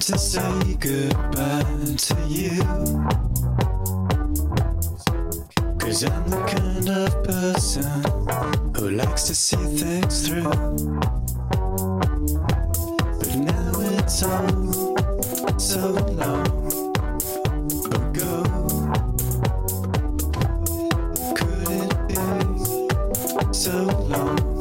to say goodbye to you, 'cause I'm the kind of person who likes to see things through. But now it's all so long ago. Could it be so long?